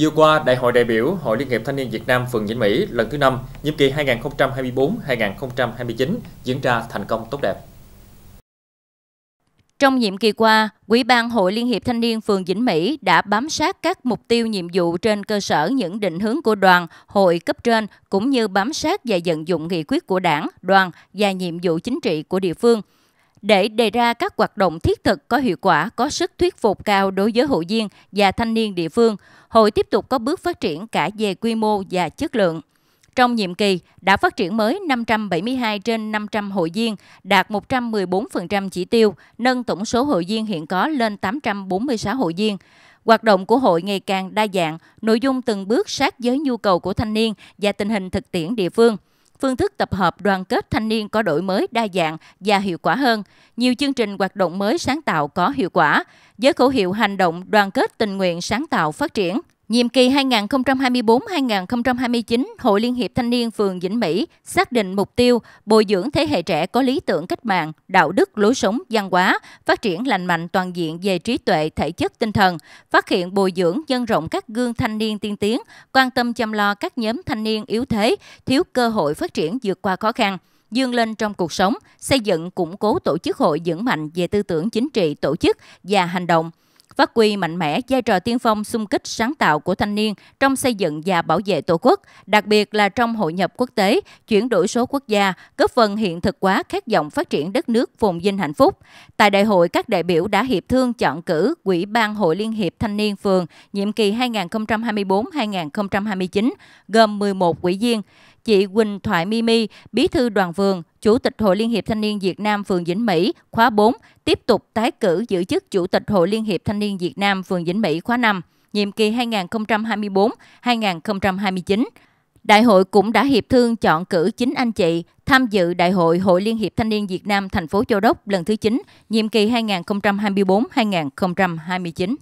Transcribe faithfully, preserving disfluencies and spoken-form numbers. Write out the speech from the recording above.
Vừa qua, Đại hội đại biểu Hội Liên hiệp Thanh niên Việt Nam phường Vĩnh Mỹ lần thứ năm, nhiệm kỳ hai nghìn không trăm hai mươi tư đến hai nghìn không trăm hai mươi chín diễn ra thành công tốt đẹp. Trong nhiệm kỳ qua, Ủy ban Hội Liên hiệp Thanh niên phường Vĩnh Mỹ đã bám sát các mục tiêu nhiệm vụ trên cơ sở những định hướng của đoàn, hội cấp trên, cũng như bám sát và vận dụng nghị quyết của đảng, đoàn và nhiệm vụ chính trị của địa phương, để đề ra các hoạt động thiết thực có hiệu quả, có sức thuyết phục cao đối với hội viên và thanh niên địa phương. Hội tiếp tục có bước phát triển cả về quy mô và chất lượng. Trong nhiệm kỳ, đã phát triển mới năm trăm bảy mươi hai trên năm trăm hội viên, đạt một trăm mười bốn phần trăm chỉ tiêu, nâng tổng số hội viên hiện có lên tám trăm bốn mươi sáu hội viên. Hoạt động của hội ngày càng đa dạng, nội dung từng bước sát với nhu cầu của thanh niên và tình hình thực tiễn địa phương. Phương thức tập hợp đoàn kết thanh niên có đổi mới đa dạng và hiệu quả hơn. Nhiều chương trình hoạt động mới sáng tạo có hiệu quả, với khẩu hiệu hành động đoàn kết tình nguyện sáng tạo phát triển. Nhiệm kỳ hai nghìn không trăm hai mươi tư đến hai nghìn không trăm hai mươi chín, Hội Liên hiệp Thanh niên phường Vĩnh Mỹ xác định mục tiêu bồi dưỡng thế hệ trẻ có lý tưởng cách mạng, đạo đức, lối sống, văn hóa, phát triển lành mạnh toàn diện về trí tuệ, thể chất, tinh thần, phát hiện bồi dưỡng nhân rộng các gương thanh niên tiên tiến, quan tâm chăm lo các nhóm thanh niên yếu thế, thiếu cơ hội phát triển vượt qua khó khăn, vươn lên trong cuộc sống, xây dựng củng cố tổ chức hội vững mạnh về tư tưởng chính trị, tổ chức và hành động. Phát huy mạnh mẽ vai trò tiên phong xung kích sáng tạo của thanh niên trong xây dựng và bảo vệ Tổ quốc, đặc biệt là trong hội nhập quốc tế, chuyển đổi số quốc gia, góp phần hiện thực hóa khát vọng phát triển đất nước phồn vinh hạnh phúc. Tại đại hội, các đại biểu đã hiệp thương chọn cử Ủy ban Hội Liên hiệp Thanh niên phường nhiệm kỳ hai nghìn không trăm hai mươi tư đến hai nghìn không trăm hai mươi chín gồm mười một ủy viên. Chị Quỳnh Thoại Mi Mi, bí thư đoàn phường, Chủ tịch Hội Liên hiệp Thanh niên Việt Nam phường Vĩnh Mỹ khóa bốn tiếp tục tái cử giữ chức Chủ tịch Hội Liên hiệp Thanh niên Việt Nam phường Vĩnh Mỹ khóa năm, nhiệm kỳ hai nghìn không trăm hai mươi tư đến hai nghìn không trăm hai mươi chín. Đại hội cũng đã hiệp thương chọn cử chín anh chị tham dự Đại hội Hội Liên hiệp Thanh niên Việt Nam thành phố Châu Đốc lần thứ chín, nhiệm kỳ hai nghìn không trăm hai mươi tư đến hai nghìn không trăm hai mươi chín.